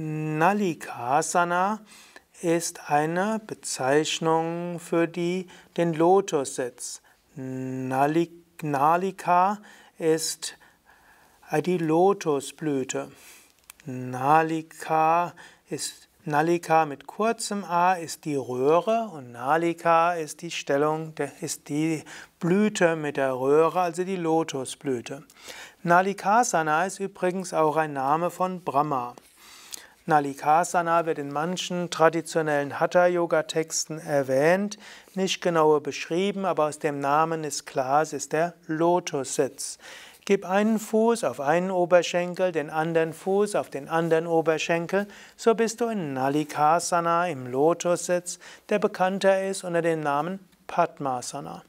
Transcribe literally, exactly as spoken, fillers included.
Nalikasana ist eine Bezeichnung für die, den Lotussitz. Nalik, Nalika ist die Lotusblüte. Nalika ist Nalika mit kurzem A ist die Röhre und Nalika ist die Stellung, ist die Blüte mit der Röhre, also die Lotusblüte. Nalikasana ist übrigens auch ein Name von Brahma. Nalikasana wird in manchen traditionellen Hatha-Yoga-Texten erwähnt, nicht genauer beschrieben, aber aus dem Namen ist klar, es ist der Lotussitz. Gib einen Fuß auf einen Oberschenkel, den anderen Fuß auf den anderen Oberschenkel, so bist du in Nalikasana im Lotussitz, der bekannter ist unter dem Namen Padmasana.